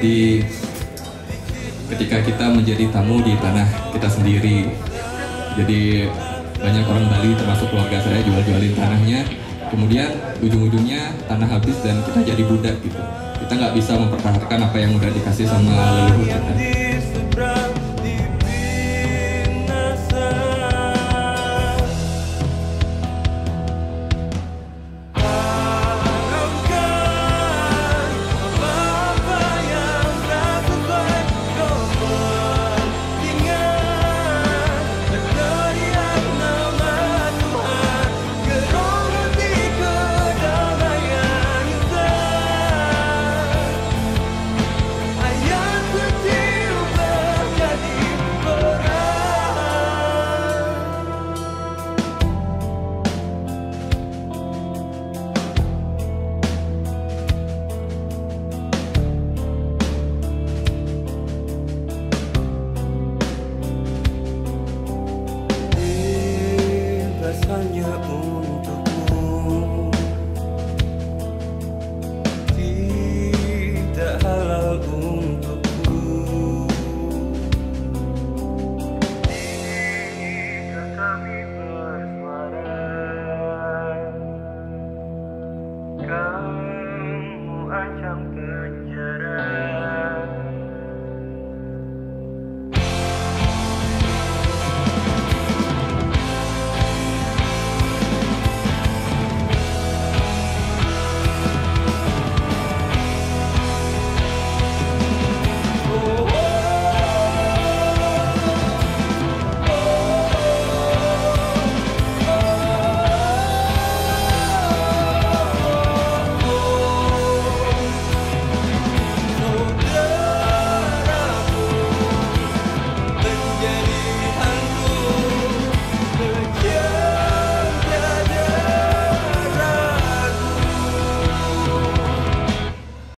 di ketika kita menjadi tamu di tanah kita sendiri. Jadi banyak orang Bali termasuk keluarga saya jual-jualin tanahnya, kemudian ujung-ujungnya tanah habis dan kita jadi budak gitu. Kita nggak bisa mempertahankan apa yang udah dikasih sama leluhur kita.